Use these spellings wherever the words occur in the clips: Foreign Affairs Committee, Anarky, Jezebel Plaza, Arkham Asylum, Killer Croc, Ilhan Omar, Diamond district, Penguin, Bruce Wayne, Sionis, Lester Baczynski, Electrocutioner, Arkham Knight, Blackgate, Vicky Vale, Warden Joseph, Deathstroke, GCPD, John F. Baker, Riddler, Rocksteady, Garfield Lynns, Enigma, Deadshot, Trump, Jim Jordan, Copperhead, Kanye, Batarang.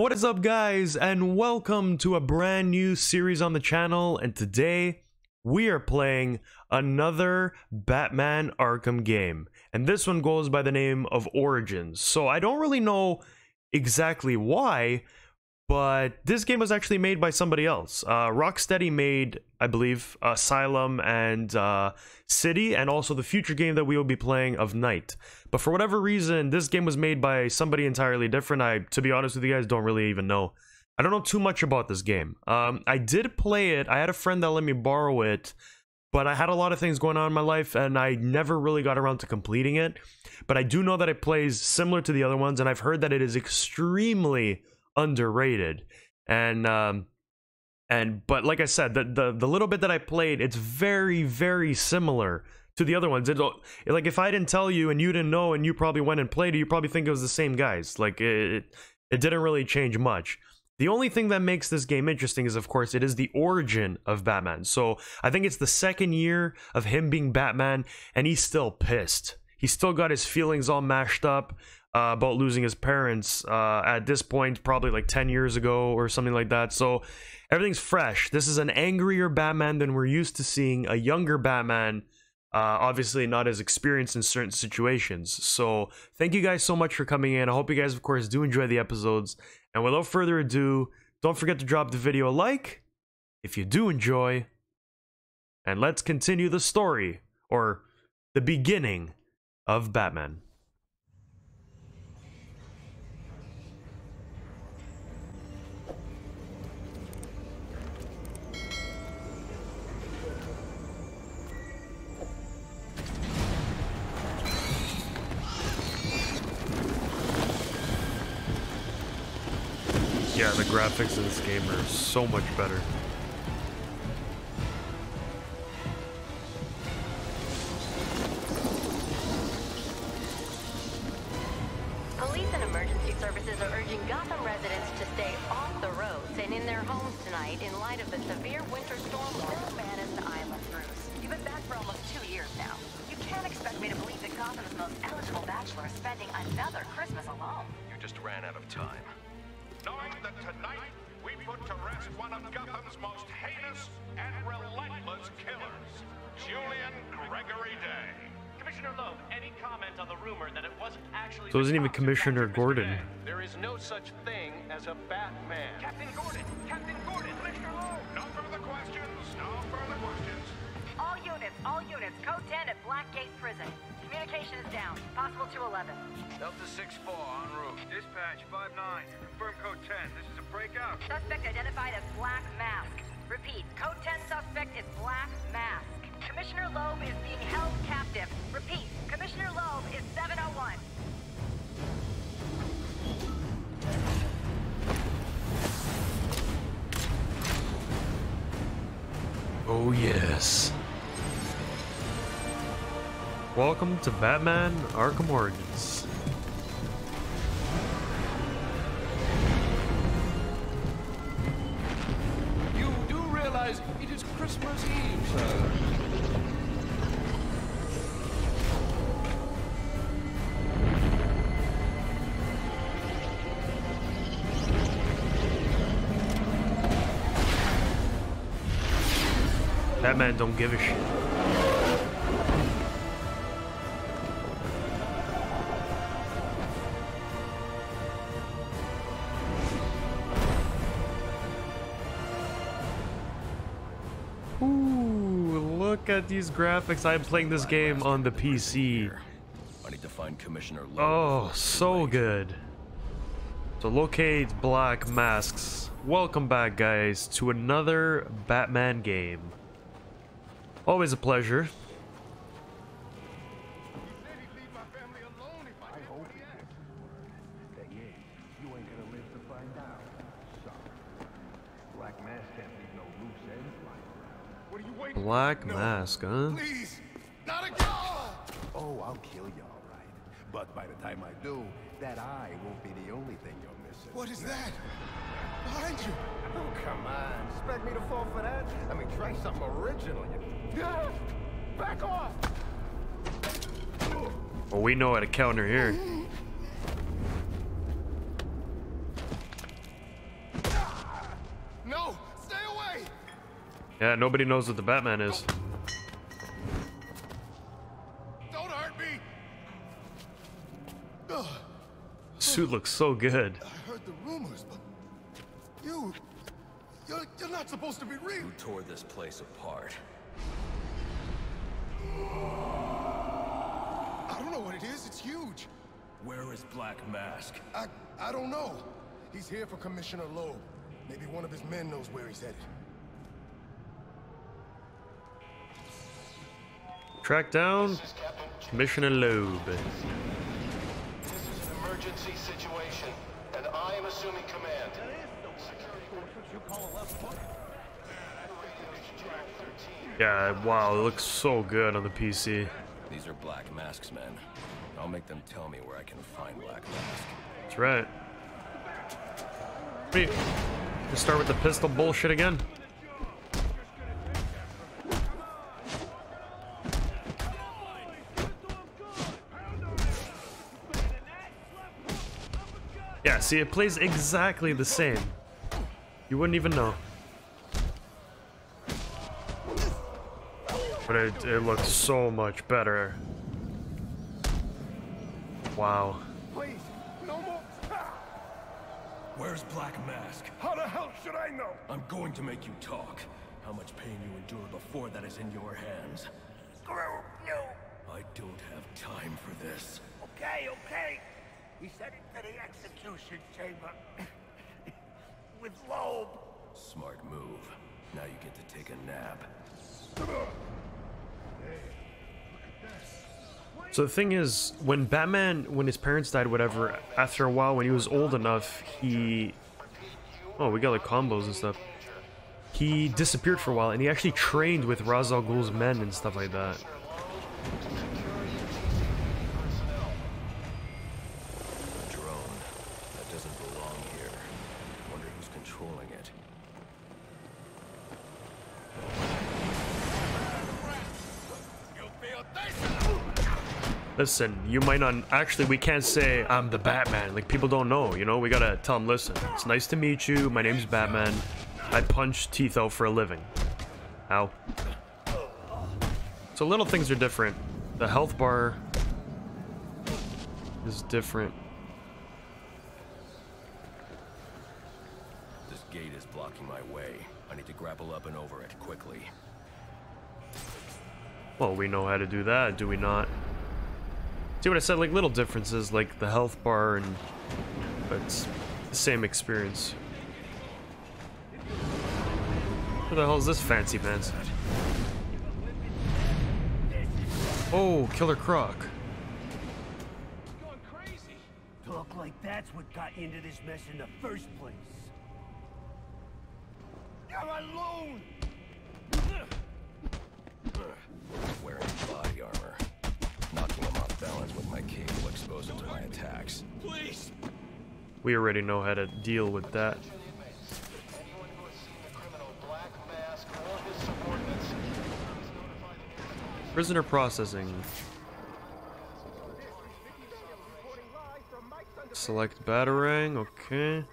What is up, guys, and welcome to a brand new series on the channel, and today we are playing another Batman Arkham game, and this one goes by the name of Origins. So I don't really know exactly why, but this game was actually made by somebody else. Rocksteady made, I believe, Asylum and City, and also the future game that we will be playing of Knight. But for whatever reason, this game was made by somebody entirely different. To be honest with you guys, don't really even know. I don't know too much about this game. I did play it. I had a friend that let me borrow it, but I had a lot of things going on in my life, and I never really got around to completing it. But I do know that it plays similar to the other ones, and I've heard that it is extremely underrated, but like I said, the little bit that I played, it's very, very similar to the other ones. Like, if I didn't tell you and you didn't know and you probably went and played it, you probably think it was the same guys. Like, it didn't really change much. The only thing that makes this game interesting is, of course, it is the origin of Batman. So I think it's the second year of him being Batman, and he's still pissed. He's still got his feelings all mashed up about losing his parents at this point, probably like 10 years ago or something like that. So everything's fresh. This is an angrier Batman than we're used to seeing, a younger Batman, obviously not as experienced in certain situations. So thank you guys so much for coming in. I hope you guys, of course, do enjoy the episodes. And without further ado, don't forget to drop the video a like if you do enjoy. And let's continue the story, or the beginning of Batman. Yeah, the graphics in this game are so much better. Police and emergency services are urging Gotham residents to stay off the roads and in their homes tonight in light of the severe winter storm still manning the island, Bruce. You've been back for almost 2 years now. You can't expect me to believe that Gotham's most eligible bachelor is spending another Christmas alone. You just ran out of time. Knowing that tonight we put to rest one of Gotham's most heinous and relentless killers, Julian Gregory Day. Commissioner Loeb, any comment on the rumor that it wasn't actually... So it wasn't even Commissioner Gordon. There is no such thing as a Batman. Captain Gordon, Commissioner Loeb. No further questions, no further questions. All units, code 10 at Blackgate Prison. Communications down. Possible 211. Delta 6-4, en route. Dispatch 5-9. Confirm code 10. This is a breakout. Suspect identified as Black Mask. Repeat, code 10 suspect is Black Mask. Commissioner Loeb is being held captive. Repeat, Commissioner Loeb is 701. Oh, yes. Welcome to Batman Arkham Origins. You do realize it is Christmas Eve, sir. Batman don't give a shit. At these graphics. I'm playing this game on the PC. I need to find Commissioner Loeb. Oh, so good. So locate Black Masks. Welcome back, guys, to another Batman game. Always a pleasure. Black Mask, huh? Please, not a call. Oh, I'll kill you, all right. But by the time I do, that eye won't be the only thing you're missing. What is that? Behind you? Oh, come on. Expect me to fall for that? I mean, try something original. Back off! Well, we know how to counter here. Yeah, nobody knows what the Batman is. Don't hurt me. Suit looks so good. I heard the rumors, but you're not supposed to be real. You tore this place apart. I don't know what it is. It's huge. Where is Black Mask? I don't know. He's here for Commissioner Loeb. Maybe one of his men knows where he's headed. Track down Commissioner Loeb. This is an emergency situation, and I am assuming command. There is no security forces. You call a left foot? Yeah, wow, it looks so good on the PC. These are Black Mask's men. I'll make them tell me where I can find Black Mask. That's right. Wait, let's start with the pistol bullshit again. Yeah, see, it plays exactly the same. You wouldn't even know. But it looks so much better. Wow. Please, no more. Where's Black Mask? How the hell should I know? I'm going to make you talk. How much pain you endure before that is in your hands. No. I don't have time for this. Okay, okay. We sent him to the execution chamber. With Loeb. Smart move. Now you get to take a nap. So the thing is, when Batman, when his parents died, whatever, after a while, when he was old enough, he... Oh, we got like combos and stuff. He disappeared for a while, and he actually trained with Ra's al Ghul's men and stuff like that. Drone. That doesn't belong here. Wonder who's controlling it. Listen, you might not... Actually, we can't say, I'm the Batman. Like, people don't know, you know? We gotta tell them, listen, it's nice to meet you. My name's Batman. I punch teeth out for a living. Ow. So little things are different. The health bar is different. This gate is blocking my way. I need to grapple up and over it quickly. Well, we know how to do that, do we not? See what I said, like little differences, like the health bar, and but it's the same experience. What the hell is this fancy pants? Oh, Killer Croc. Going crazy. Talk like that's what got you into this mess in the first place. I'm alone. Wearing body armor. Knocking him off balance with my cape will expose him to my attacks. Please. We already know how to deal with that. Anyone who has seen the criminal Black Mask or his subordinates is notified against prisoner processing. Select Batarang, okay.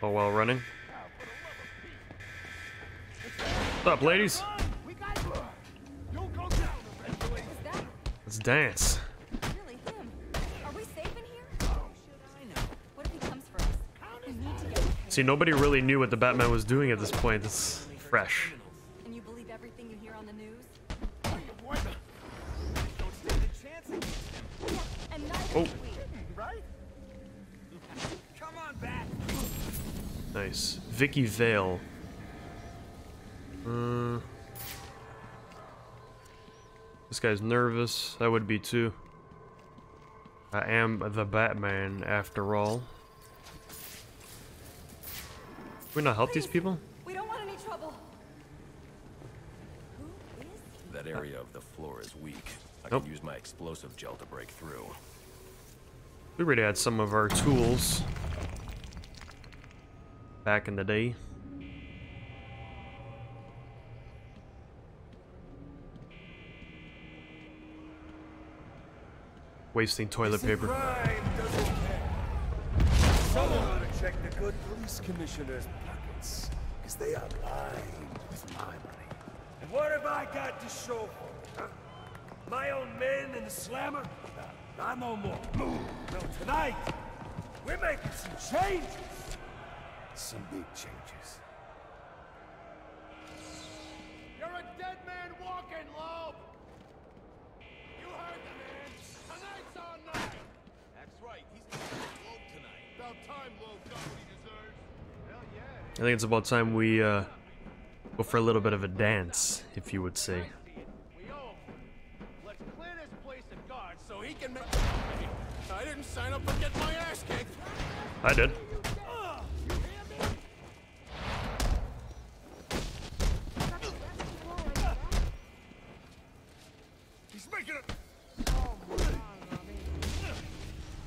Oh, while running. What's up, ladies? Let's dance. See, nobody really knew what the Batman was doing at this point. It's fresh. And you believe everything you hear on the news? Oh. Nice. Vicky Vale. This guy's nervous. I would be too. I am the Batman after all. Can we not help these people? We don't want any trouble. That area of the floor is weak. I can use my explosive gel to break through. We already had some of our tools back in the day. Wasting toilet paper. Someone ought to check the good police commissioner's pockets, because they are lined with my money. And what have I got to show for it, huh? My own men and the slammer? Not no more. Move! No, tonight, we're making some changes. Some big changes. You're a dead man walking, Loeb! You heard the man! Tonight's our night! That's right, he's gonna be Loeb tonight. About time Loeb got what he deserves. Hell yeah. I think it's about time we go for a little bit of a dance, if you would say. Let's clear this place of guards so he can make. I didn't sign up to get my ass kicked. I did.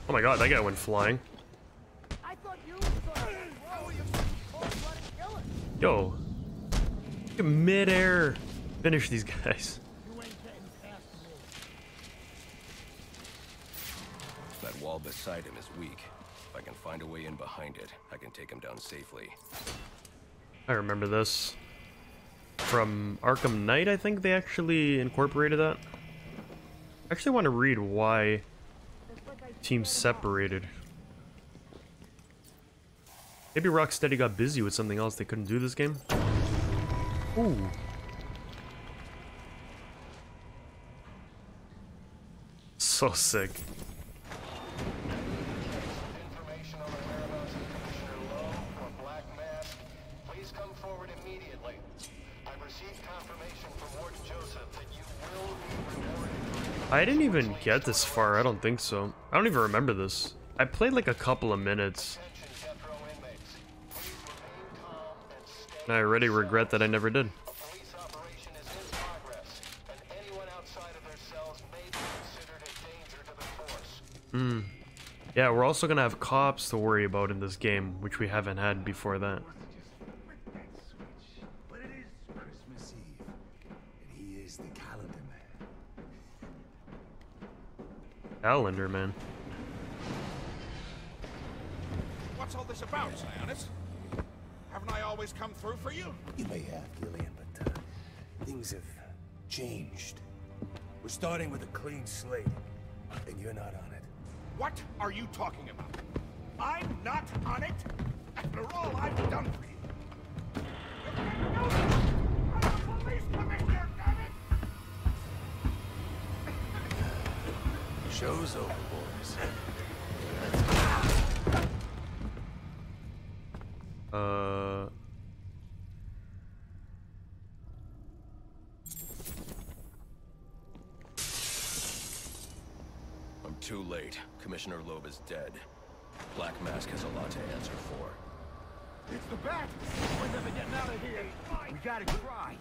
Oh my god, that guy went flying. Yo. You can mid-air finish these guys. That wall beside him is weak. If I can find a way in behind it, I can take him down safely. I remember this. From Arkham Knight, I think they actually incorporated that. I actually want to read why teams separated. Maybe Rocksteady got busy with something else they couldn't do this game. Ooh. So sick. Information on the whereabouts of Commissioner Lowe from Black Mask. Please come forward immediately. I've received confirmation from Warden Joseph that you will be rewarded. I didn't even get this far, I don't think so. I don't even remember this. I played like a couple of minutes. I already regret that I never did. A police operation is in progress, and anyone outside of their cells may be considered a danger to the force. Yeah, we're also gonna have cops to worry about in this game, which we haven't had before that. But it is Christmas Eve, and he is the calendar man. Calendar man. What's all this about, Sionis? Haven't I always come through for you? You may have, Gillian, but things have changed. We're starting with a clean slate, and you're not on it. What are you talking about? I'm not on it? After all I've done for you. You can't know this! I'm a police commissioner, damn it! Show's over, boys. Let's go. I'm too late. Commissioner Loeb is dead. Black Mask has a lot to answer for. It's the bat! We're never getting out of here! We gotta try!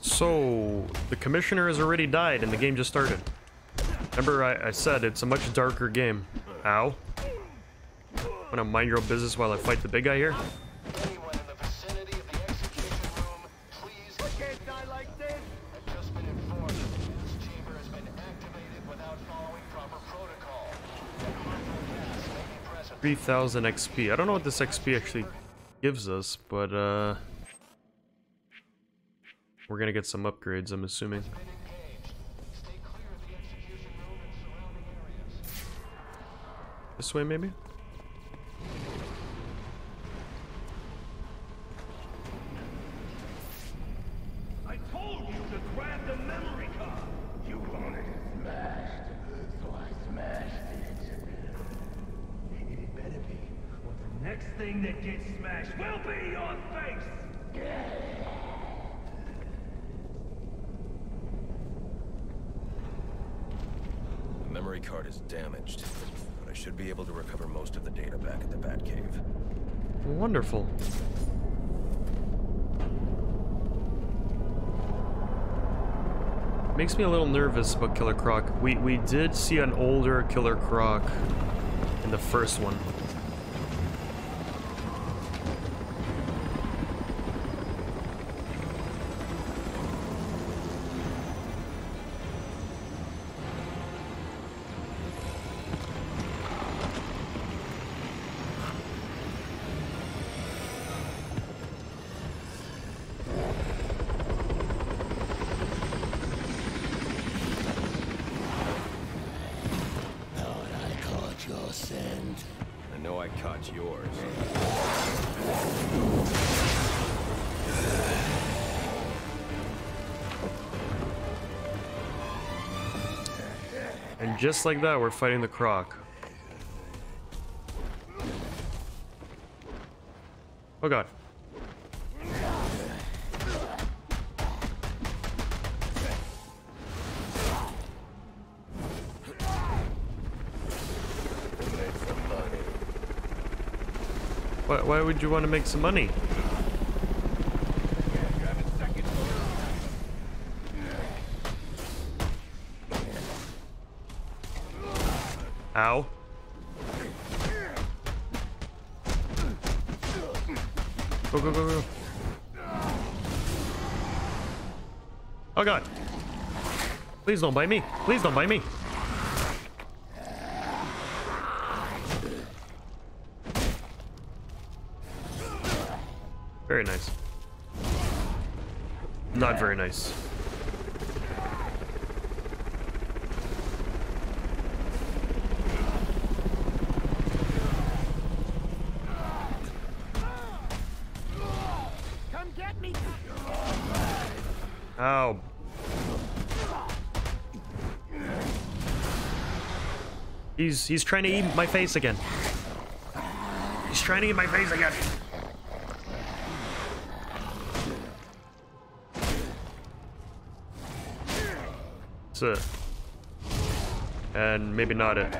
So, the commissioner has already died and the game just started. Remember, I said it's a much darker game. Ow. Wanna mind your own business while I fight the big guy here? Anyone in the vicinity of the execution room, please. I can't die like this. I've just been informed this chamber has been activated without following proper protocol. That harmful gas may be present. 3,000 XP. I don't know what this XP actually gives us, but we're gonna get some upgrades, I'm assuming. Stay clear of the execution room and surrounding areas. This way, maybe? Wonderful. Makes me a little nervous about Killer Croc. We did see an older Killer Croc in the first one. yours. And just like that, we're fighting the Croc. Oh god. Why would you want to make some money? Ow. Go, go, go, go. Oh god. Please don't bite me. Please don't bite me. Very nice. Not very nice. Come get me. Ow. He's trying to eat my face again. He's trying to eat my face again. It. And maybe not it.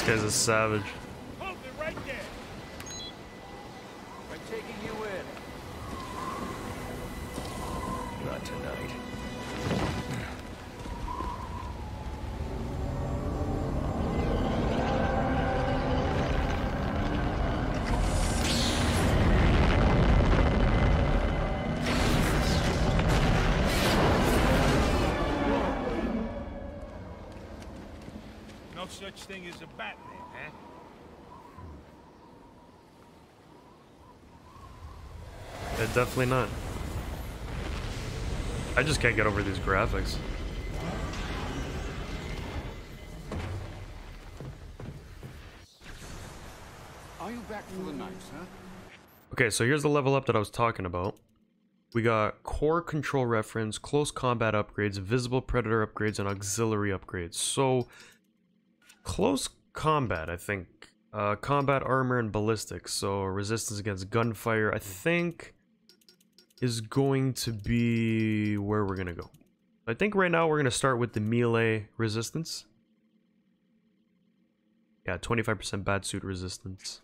This guy's a savage. Hold it right there. We're taking you in. Not tonight. No such thing as a Batman. Definitely not. I just can't get over these graphics. Are you back for the night, huh? Okay, so here's the level up that I was talking about. We got core control reference, close combat upgrades, visible predator upgrades, and auxiliary upgrades. So, close combat, I think. Combat armor and ballistics. So, resistance against gunfire, I think, is going to be where we're gonna go. I think right now we're gonna start with the melee resistance. Yeah, 25% batsuit resistance.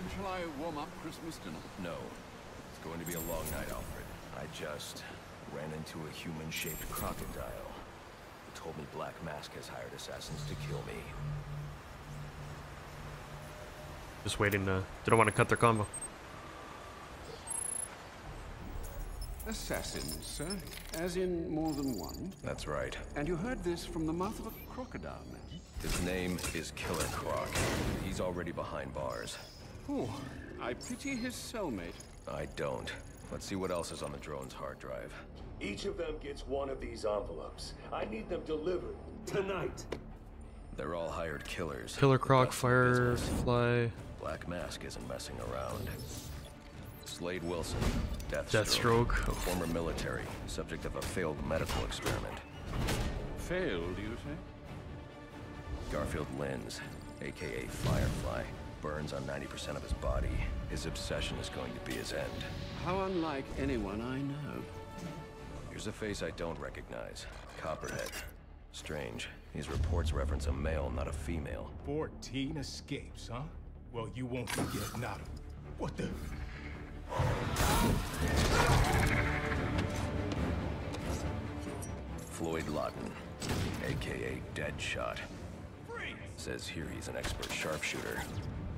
Shall I warm up Christmas dinner? No. It's going to be a long night, Alfred. I just ran into a human-shaped crocodile who told me Black Mask has hired assassins to kill me. Just waiting to... They don't want to cut their combo. Assassins, sir. As in more than one? That's right. And you heard this from the mouth of a crocodile, man. His name is Killer Croc. He's already behind bars. Oh, I pity his cellmate. I don't. Let's see what else is on the drone's hard drive. Each of them gets one of these envelopes. I need them delivered tonight. They're all hired killers. Killer Croc, Firefly. Black Mask isn't messing around. Slade Wilson, Deathstroke, a former military, subject of a failed medical experiment. Failed, you say? Garfield Lynns, aka Firefly, burns on 90% of his body. His obsession is going to be his end. How unlike anyone I know. Your Here's a face I don't recognize. Copperhead. Strange. These reports reference a male, not a female. 14 escapes, huh? Well, you won't forget nada. What the... Floyd Lawton, a.k.a. Deadshot. Freeze! Says here he's an expert sharpshooter.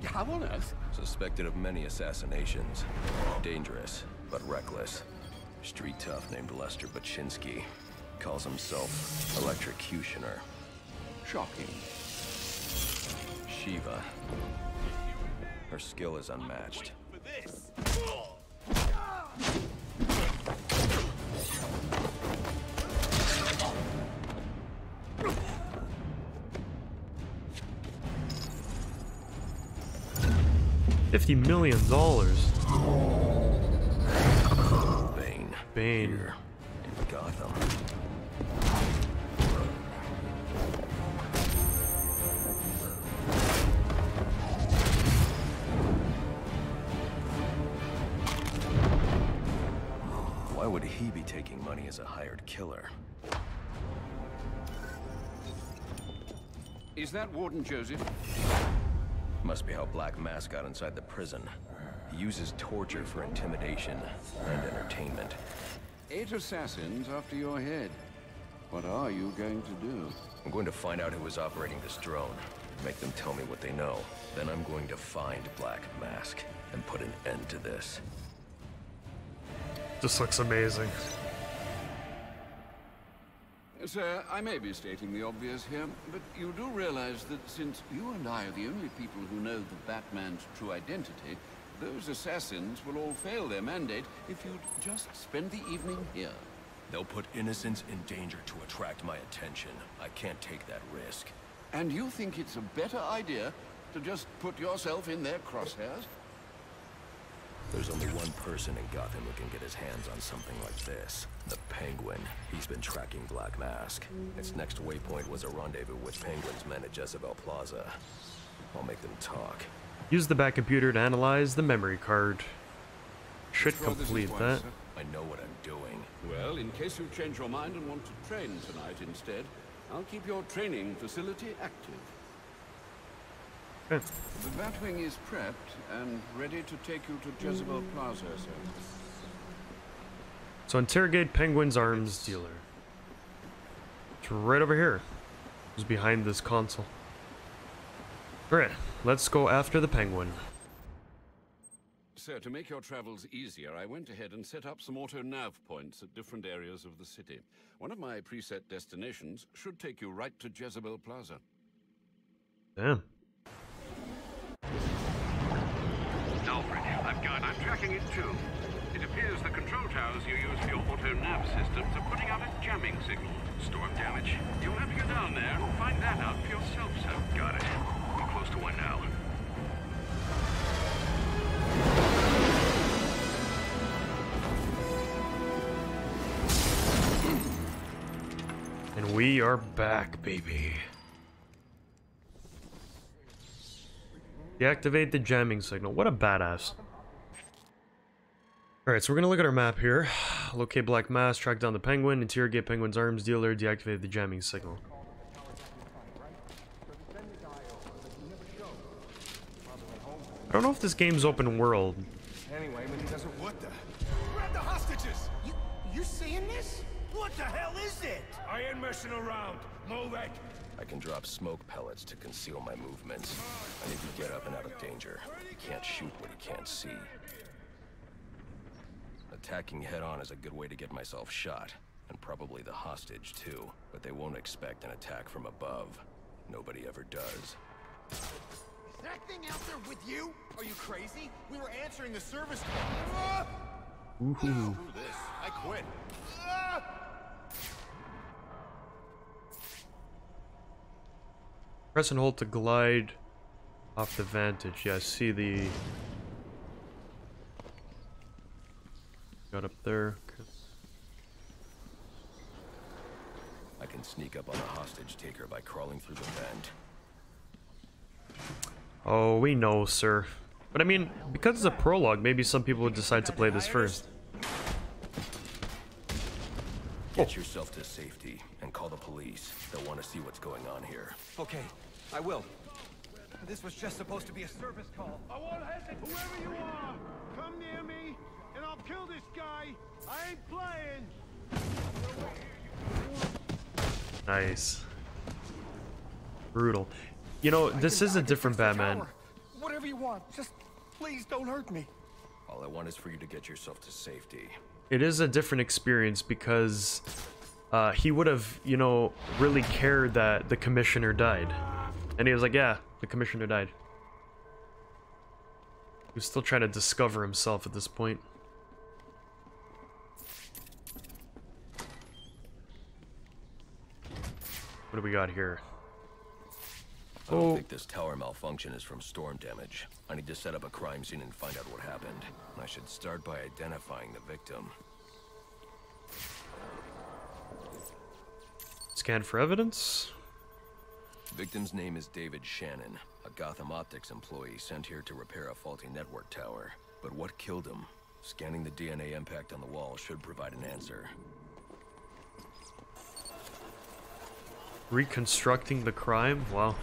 How on earth? Suspected of many assassinations. Dangerous, but reckless. Street tough named Lester Baczynski. Calls himself Electrocutioner. Shocking. Shiva. Her skill is unmatched. $50 million. Bane. Here in Gotham. Why would he be taking money as a hired killer? Is that Warden Joseph? Must be how Black Mask got inside the prison. He uses torture for intimidation and entertainment. 8 assassins after your head. What are you going to do? I'm going to find out who is operating this drone. Make them tell me what they know. Then I'm going to find Black Mask and put an end to this. This looks amazing. Sir, I may be stating the obvious here, but you do realize that since you and I are the only people who know the Batman's true identity, those assassins will all fail their mandate if you'd just spend the evening here. They'll put innocents in danger to attract my attention. I can't take that risk. And you think it's a better idea to just put yourself in their crosshairs? There's only one person in Gotham who can get his hands on something like this. The Penguin. He's been tracking Black Mask. Its next waypoint was a rendezvous with Penguin's men at Jezebel Plaza. I'll make them talk. Use the back computer to analyze the memory card. Should complete that. I know what I'm doing. Well, in case you change your mind and want to train tonight instead, I'll keep your training facility active. Okay. The Batwing is prepped and ready to take you to Jezebel Plaza, sir. So interrogate Penguin's arms dealer. It's right over here. It's behind this console. Alright, let's go after the Penguin. Sir, to make your travels easier, I went ahead and set up some auto-nav points at different areas of the city. One of my preset destinations should take you right to Jezebel Plaza. Damn. Alfred, I'm tracking it too. It appears the control towers you use for your auto-nav systems are putting out a jamming signal. Storm damage. You'll have to go down there and find that out for yourself, sir. Got it. We're close to one now. And we are back, baby. Deactivate the jamming signal. What a badass. Alright, so we're gonna look at our map here. Locate Black Mask, track down the Penguin, interrogate Penguin's arms dealer, deactivate the jamming signal. I don't know if this game's open world. Anyway, when he doesn't, what the? Grab the hostages! You seeing this? What the hell is it? I ain't messing around. Move it! I can drop smoke pellets to conceal my movements. I need to get up and out of danger. You can't shoot what you can't see. Attacking head-on is a good way to get myself shot, and probably the hostage too, but they won't expect an attack from above. Nobody ever does. Is that thing out there with you? Are you crazy? We were answering the service call. Ooh. This. I quit. Press and hold to glide off the vantage. Yeah, I see the... Got up there. Okay. I can sneak up on the hostage taker by crawling through the vent. Oh, we know, sir. But I mean, because it's a prologue, maybe some people would decide to play this first. Get yourself to safety and call the police. They'll want to see what's going on here. Okay, I will. This was just supposed to be a service call. I won't hesitate. Whoever you are, come near me, and I'll kill this guy. I ain't playing. Nice. Brutal. You know, this is a different Batman. Whatever you want, just please don't hurt me. All I want is for you to get yourself to safety. It is a different experience because he would have, you know, really cared that the commissioner died. And he was like, yeah, the commissioner died. He was still trying to discover himself at this point. What do we got here? I don't think this tower malfunction is from storm damage. I need to set up a crime scene and find out what happened. I should start by identifying the victim. Scan for evidence. Victim's name is David Shannon, a Gotham Optics employee sent here to repair a faulty network tower. But what killed him? Scanning the DNA impact on the wall should provide an answer. Reconstructing the crime? Wow.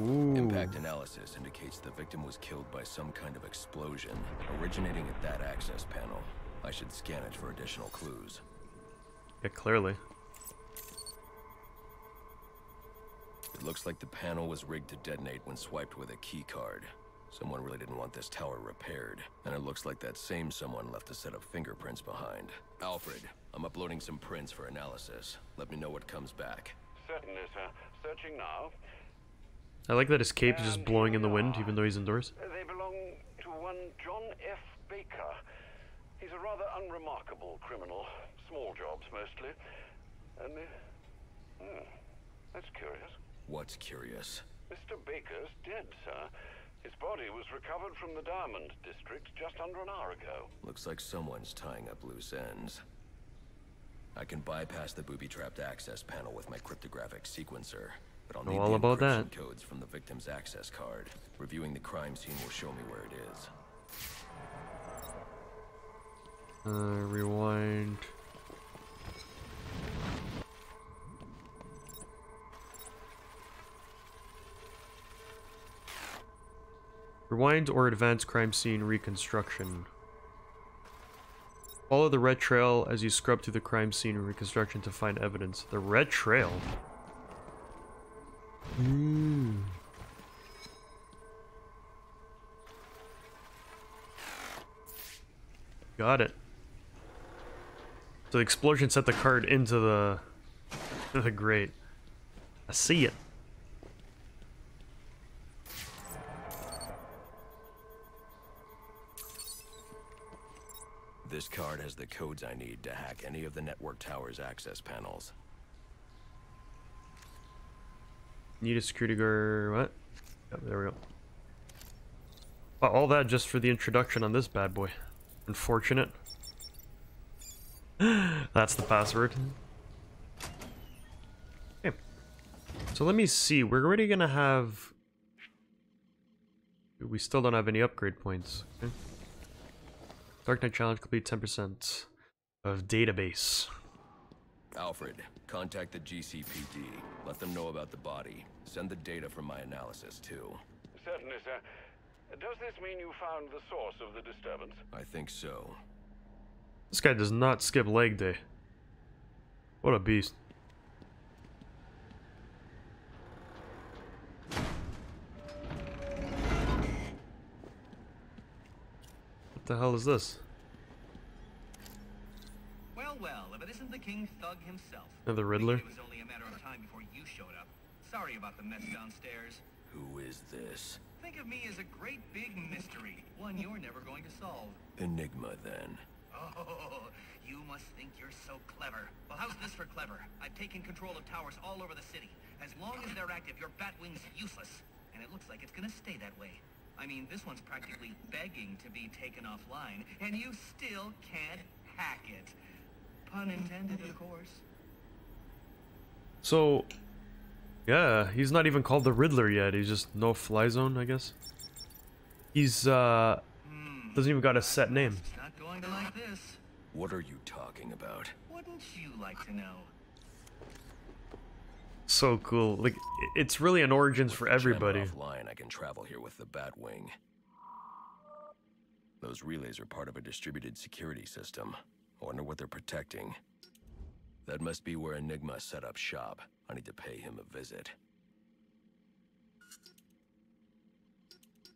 Ooh. Impact analysis indicates the victim was killed by some kind of explosion, originating at that access panel. I should scan it for additional clues. Yeah, clearly. It looks like the panel was rigged to detonate when swiped with a key card. Someone really didn't want this tower repaired, and it looks like that same someone left a set of fingerprints behind. Alfred, I'm uploading some prints for analysis. Let me know what comes back. Certainly, sir. Searching now. I like that his cape is just blowing in the wind, even though he's indoors. They belong to one John F. Baker. He's a rather unremarkable criminal. Small jobs, mostly. And they... that's curious. What's curious? Mr. Baker's dead, sir. His body was recovered from the Diamond district just under an hour ago. Looks like someone's tying up loose ends. I can bypass the booby-trapped access panel with my cryptographic sequencer. But I'll need all about that. Codes from the victim's access card. Reviewing the crime scene will show me where it is. Rewind. Rewind or advance crime scene reconstruction. Follow the red trail as you scrub through the crime scene reconstruction to find evidence. The red trail? Mm. Got it. So the explosion set the card into the grate. I see it. This card has the codes I need to hack any of the network tower's access panels. Need a security guard. What? Yep, there we go. Wow, all that just for the introduction on this bad boy. Unfortunate. That's the password. Okay. So let me see. We're already gonna have. We still don't have any upgrade points. Okay. Dark Knight challenge complete 10% of database. Alfred, contact the GCPD. Let them know about the body. Send the data from my analysis, too. Certainly, sir. Does this mean you found the source of the disturbance? I think so. This guy does not skip leg day. What a beast. What the hell is this? Well, if it isn't the King's thug himself. The Riddler? It was only a matter of time before you showed up. Sorry about the mess downstairs. Who is this? Think of me as a great big mystery, one you're never going to solve. Enigma, then. Oh, you must think you're so clever. Well, how's this for clever? I've taken control of towers all over the city. As long as they're active, your Batwing's useless. And it looks like it's gonna stay that way. I mean, this one's practically begging to be taken offline, and you still can't hack it. Pun intended, of course. So, yeah, he's not even called the Riddler yet. He's just no-fly zone, I guess. He's, Doesn't even got a set name. It's not going to like this. What are you talking about? Wouldn't you like to know? So cool. Like, it's really an Origins for everybody. Offline, I can travel here with the Batwing. Those relays are part of a distributed security system. I wonder what they're protecting. That must be where Enigma set up shop. I need to pay him a visit.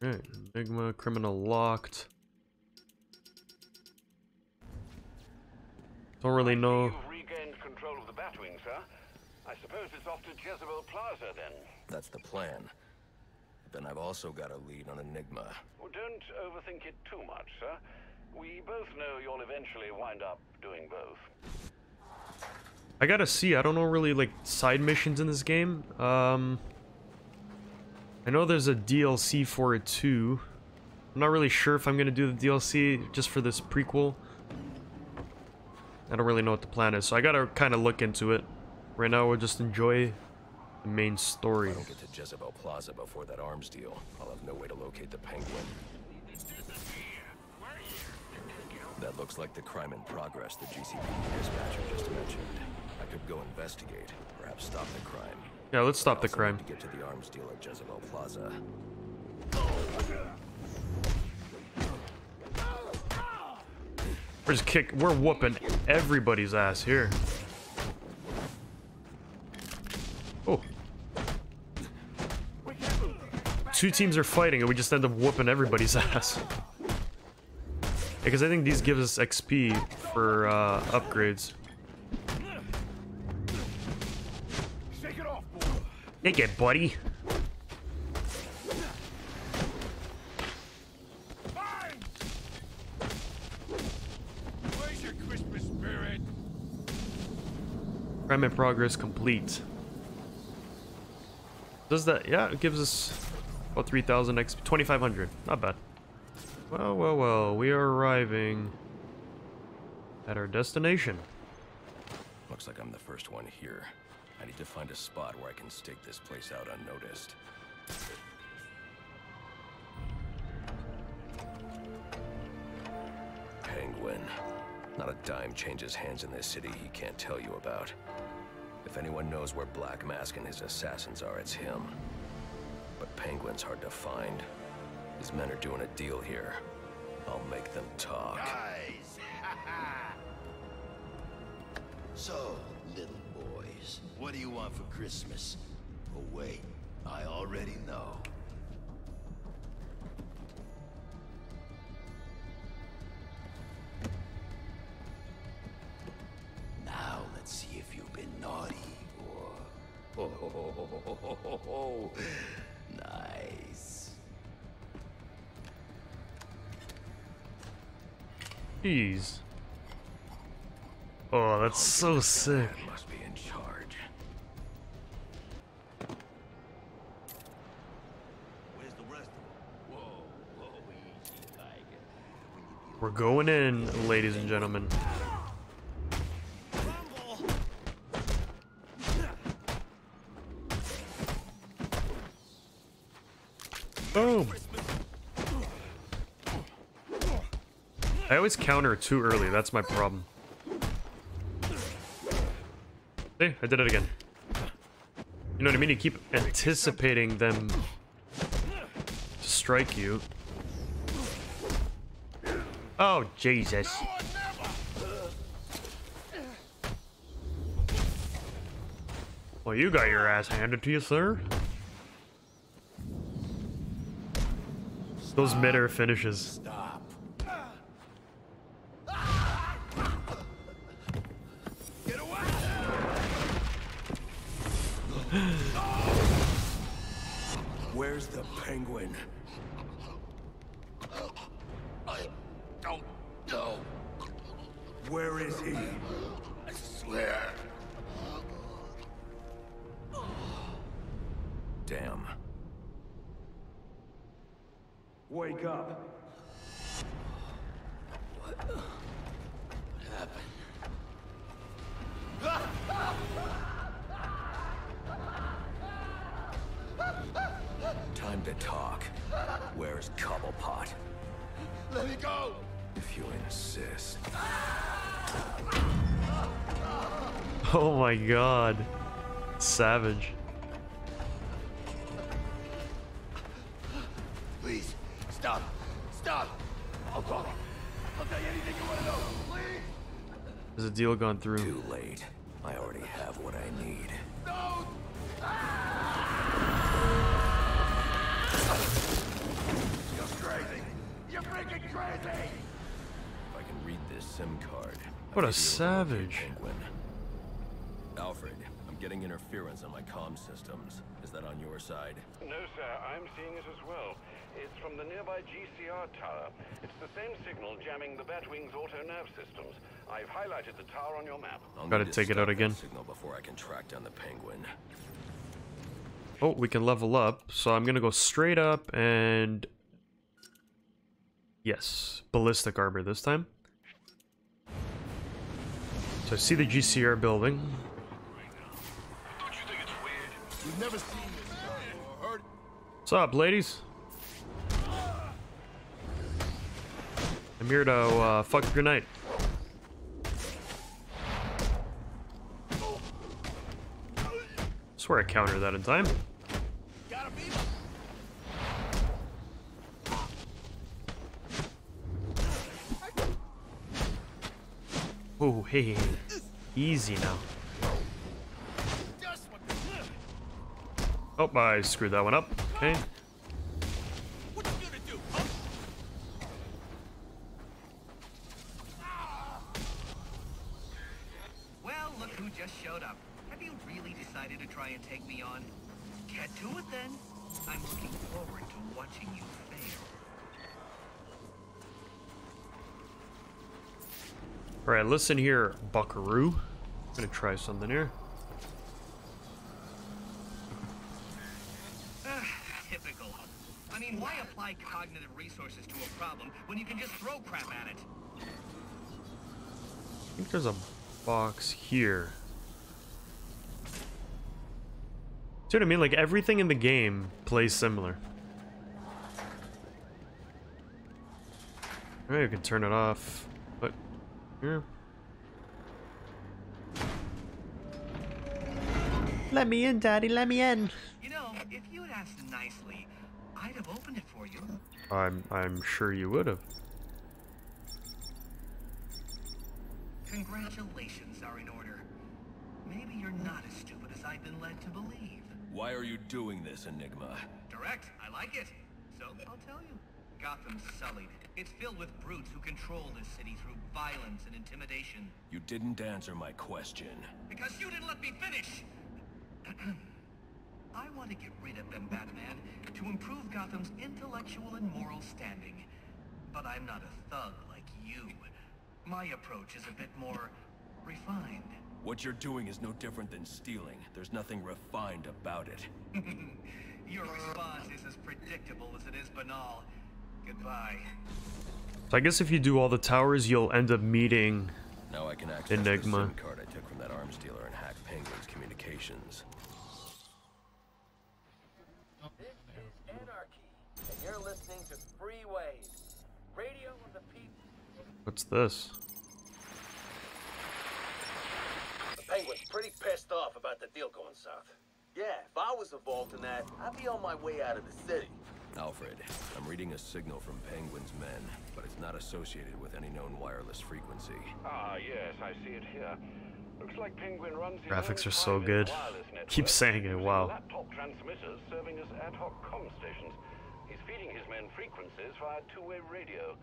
Alright, Enigma, criminal locked. Don't really know. You've regained control of the Batwing, sir. I suppose it's off to Jezebel Plaza, then. That's the plan. Then I've also got a lead on Enigma. Well, don't overthink it too much, sir. We both know you'll eventually wind up doing both. I gotta see. I don't know really like side missions in this game. I know there's a DLC for it too. I'm not really sure if I'm gonna do the DLC just for this prequel. I don't really know what the plan is, so I gotta kind of look into it. Right now, we'll just enjoy the main story. If I don't get to Jezebel Plaza before that arms deal, I'll have no way to locate the Penguin. That looks like the crime in progress the GCPD dispatcher just mentioned. I could go investigate, perhaps stop the crime. Yeah, let's stop the crime. To get to the arms deal at Jezebel Plaza. We're just we're whooping everybody's ass here. Oh. Two teams are fighting and we just end up whooping everybody's ass. Because I think these give us XP for upgrades. Shake it off, boy. Take it, buddy. Fine. Where's your Christmas spirit? Crime in progress complete. Does that? Yeah, it gives us about 3,000 XP, 2,500. Not bad. Well, well, well, we are arriving at our destination. Looks like I'm the first one here. I need to find a spot where I can stake this place out unnoticed. Penguin. Not a dime changes hands in this city he can't tell you about. If anyone knows where Black Mask and his assassins are, it's him. But Penguin's hard to find. These men are doing a deal here. I'll make them talk. Guys. So, little boys, what do you want for Christmas? Oh wait, I already know. Now let's see if you've been naughty or nice. Jeez. Oh, that's so sick. Must be in charge. Where's the rest of them? Whoa, whoa, easy, tiger. We're going in, ladies and gentlemen. Boom. I always counter too early, that's my problem. Hey, I did it again. You know what I mean? You keep anticipating them to strike you. Oh, Jesus. Well, you got your ass handed to you, sir. Those mid-air finishes. Where's the Penguin? I don't know. Where is he? I swear. Damn. Wake up. What happened? Time to talk. Where's Cobblepot? Let me go! If you insist. Oh my god. Savage. Please, stop. Stop. I'll call him. I'll tell you anything you want to know. Please. There's a deal gone through. Too late. I already have what I need. No! You're crazy. You're freaking crazy. If I can read this SIM card. What a savage. Alfred, I'm getting interference on my comm systems. Is that on your side? No, sir. I'm seeing it as well. It's from the nearby GCR tower. It's the same signal jamming the Batwing's auto nerve systems. I've highlighted the tower on your map. I'll gotta take it out again. Signal before I can track down the Penguin. Oh, we can level up. So I'm gonna go straight up and yes, ballistic armor this time. So I see the GCR building. Don't you think it's weird? You've never seen this or heard. What's up, ladies? I'm here to fuck your night. Swear I countered that in time. Oh hey, easy now. Oh, I screwed that one up. Okay. Alright, listen here, buckaroo. I'm gonna try something here. Typical. I mean, why apply cognitive resources to a problem when you can just throw crap at it? I think there's a box here. See what I mean? Like, everything in the game plays similar. Alright, we can turn it off. Here. Let me in, Daddy. Let me in. You know, if you had asked nicely, I'd have opened it for you. I'm sure you would have. Congratulations are in order. Maybe you're not as stupid as I've been led to believe. Why are you doing this, Enigma? Direct. I like it. So I'll tell you. Gotham's sullied. It's filled with brutes who control this city through violence and intimidation. You didn't answer my question. Because you didn't let me finish! I want to get rid of them, Batman, to improve Gotham's intellectual and moral standing. But I'm not a thug like you. My approach is a bit more refined. What you're doing is no different than stealing. There's nothing refined about it. Your response is as predictable as it is banal. Goodbye. So I guess if you do all the towers, you'll end up meeting Enigma. Now I can access the SIM card I took from that arms dealer and hack Penguin's communications. This is Anarchy, and you're listening to Free Wave, radio of the people. What's this? The Penguin's pretty pissed off about the deal going south. Yeah, if I was involved in that, I'd be on my way out of the city. Alfred, I'm reading a signal from Penguin's men, but it's not associated with any known wireless frequency. Ah, yes, I see it here. Looks like Penguin runs his graphics are so good. Keep saying it, wow. Laptop transmitters serving as ad hoc comm stations. He's feeding his men frequencies via two-way radio.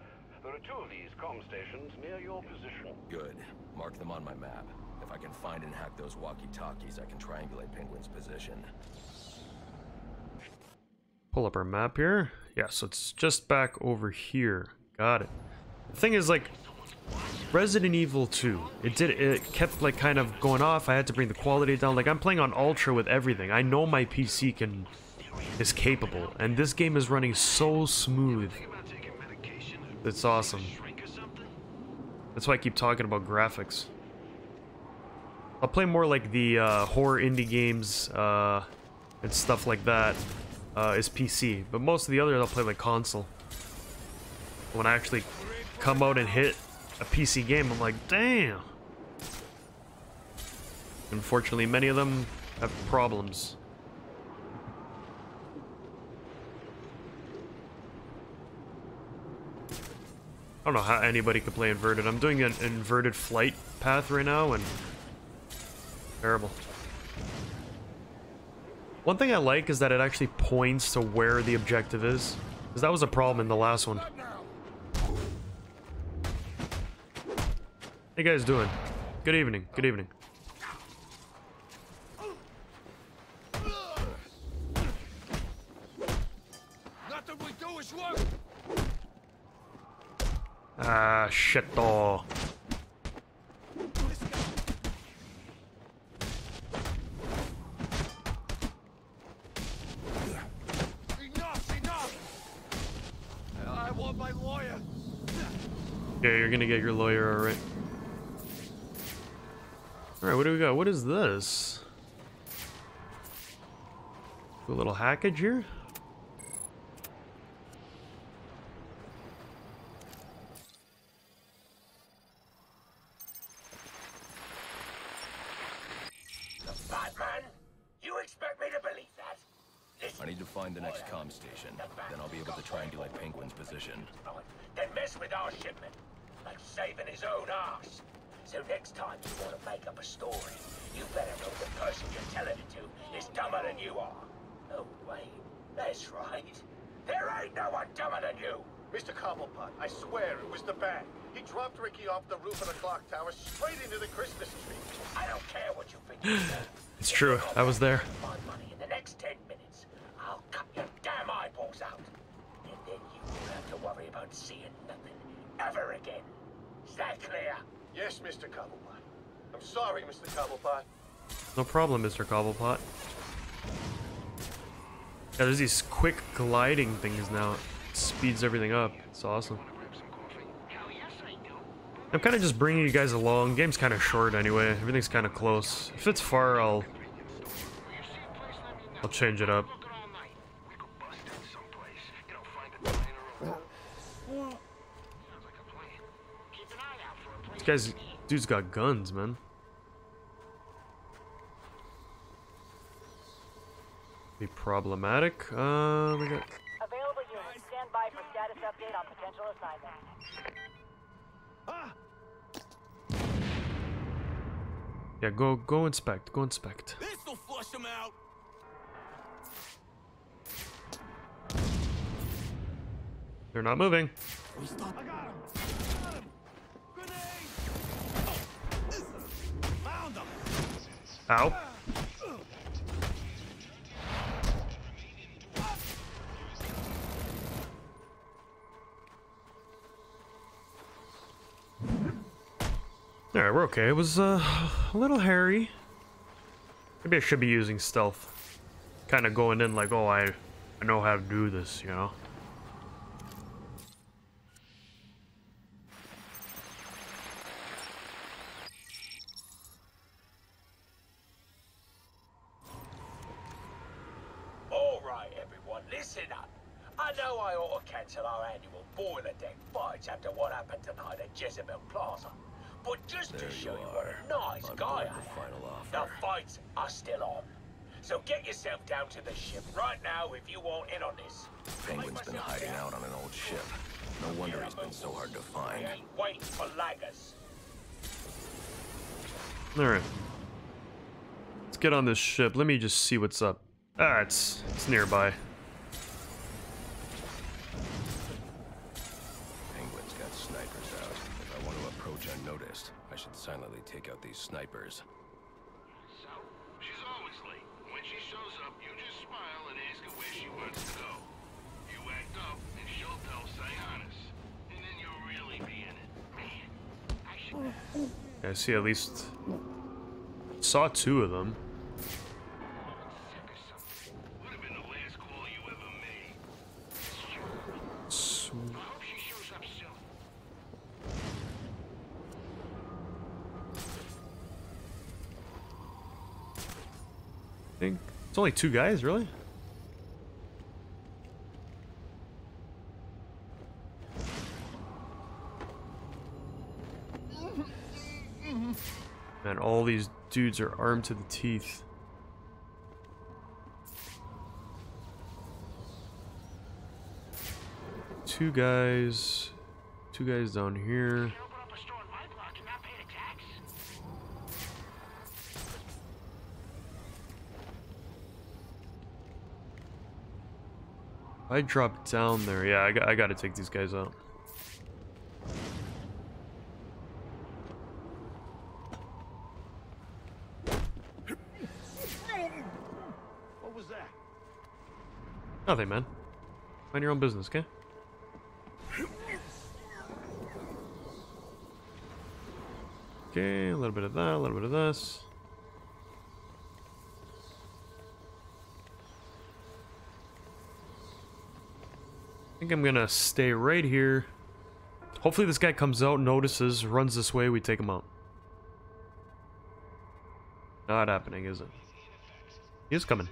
There are two of these comm stations near your position. Good. Mark them on my map. If I can find and hack those walkie-talkies, I can triangulate Penguin's position. Pull up our map here. Yeah, so it's just back over here. Got it. The thing is, like, Resident Evil 2, it kept like kind of going off. I had to bring the quality down. Like, I'm playing on ultra with everything. I know my PC is capable, and this game is running so smooth. It's awesome. That's why I keep talking about graphics. I'll play more like the horror indie games and stuff like that. Is PC, but most of the others I'll play like console. when I actually come out and hit a PC game, I'm like, damn. Unfortunately, many of them have problems. I don't know how anybody could play inverted. I'm doing an inverted flight path right now, and terrible. One thing I like is that it actually points to where the objective is, because that was a problem in the last one. Hey guys, doing? Good evening. Good evening. Nothing we do is work. Ah, shit, oh. Yeah, you're gonna get your lawyer, alright. Alright, what do we got? What is this? A little hackage here? Batman? You expect me to believe that? Listen, I need to find the next comm station. Then I'll be able to triangulate Penguin's position. Then mess with our shipment. Like saving his own ass. So next time you want to make up a story, you better know the person you're telling it to is dumber than you are. Oh wait, that's right. There ain't no one dumber than you. Mr. Cobblepot, I swear it was the bat. He dropped Ricky off the roof of the clock tower straight into the Christmas tree. I don't care what you think. It's true. I was there. My money in the next 10 minutes. I'll cut your damn eyeballs out. And then you won't have to worry about seeing nothing ever again. Is that clear? Yes, Mr. Cobblepot. I'm sorry, Mr. Cobblepot. No problem, Mr. Cobblepot. Yeah, there's these quick gliding things now. It speeds everything up. It's awesome. I'm kind of just bringing you guys along. Game's kind of short anyway. Everything's kind of close. If it's far, I'll change it up. Guys, dude's got guns, man. Be problematic. We got available units. Stand by for status update on potential assignment. Yeah, go inspect. Go inspect. This'll flush them out. They're not moving. I got him. Ow. Alright, we're okay. It was a little hairy. Maybe I should be using stealth. Kind of going in like, oh, I know how to do this, you know? After what happened tonight at Jezebel Plaza, but just there to show you what a nice guy I am, the fights are still on. So get yourself down to the ship right now if you want in on this. Penguin's been hiding out on an old ship. No wonder he's been so hard to find. Wait for laggers. All right, let's get on this ship. Let me just see what's up. Ah, it's nearby. Silently take out these snipers. So, she's always late. When she shows up, you just smile and ask her where she wants to go. You act up and she'll tell Cyanus. And then you'll really be in it. Man, I should... Yeah, I see at least... Saw two of them. Would have been the last call you ever made. Sweet. I think it's only two guys, really? all these dudes are armed to the teeth. Two guys down here. I dropped down there. Yeah, I gotta take these guys out. What was that? Nothing, man. Mind your own business, okay? Okay, a little bit of that, a little bit of this. I think I'm gonna stay right here. Hopefully this guy comes out, notices, runs this way, we take him out. Not happening, is it? He is coming.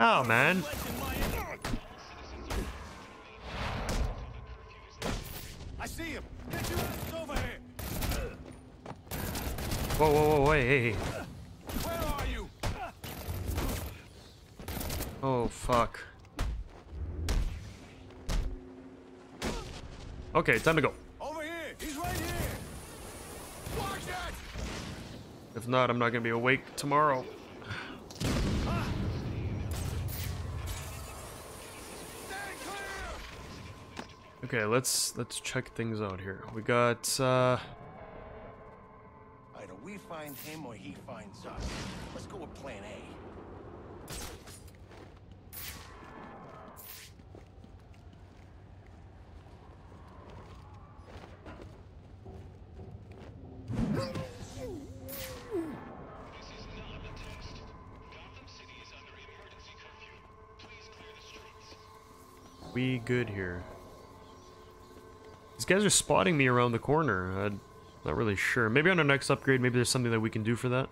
Oh, man. I see him. Get your ass over here. Whoa, whoa, whoa, hey, hey. Where are you? Oh, fuck. Okay, time to go. Over here. He's right here. Watch that. If not, I'm not going to be awake tomorrow. Okay, let's check things out here. We got either we find him or he finds us. Let's go with plan A. We good here. These guys are spotting me around the corner. I'm not really sure. Maybe on our next upgrade, maybe there's something that we can do for that.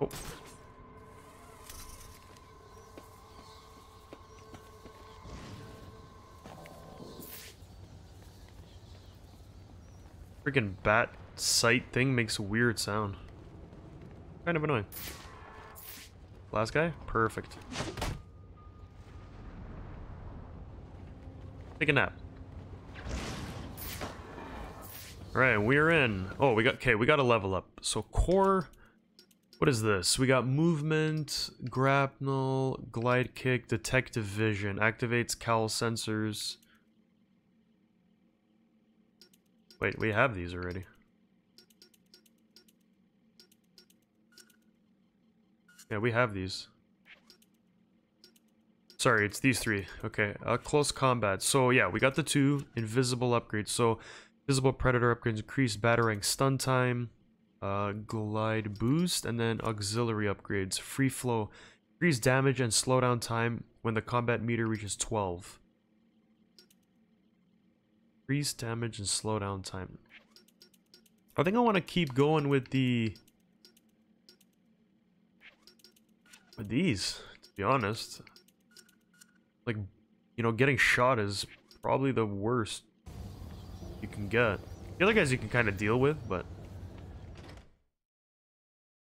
Oh. Freaking bat sight thing makes a weird sound. Kind of annoying. Last guy? Perfect. Take a nap. Alright, we're in. Oh, we got, okay, we got to level up. So core, what is this? We got movement, grapnel, glide kick, detective vision, activates cowl sensors. Wait, we have these already. Yeah, we have these. Sorry, it's these three. Okay, close combat. So yeah, we got the two invisible upgrades. So visible predator upgrades increase batarang stun time, glide boost, and then auxiliary upgrades. Free flow, increase damage and slowdown time when the combat meter reaches 12. Increase damage and slowdown time. I think I want to keep going with the... with these, to be honest. Like, you know, getting shot is probably the worst you can get. The other guys you can kind of deal with, but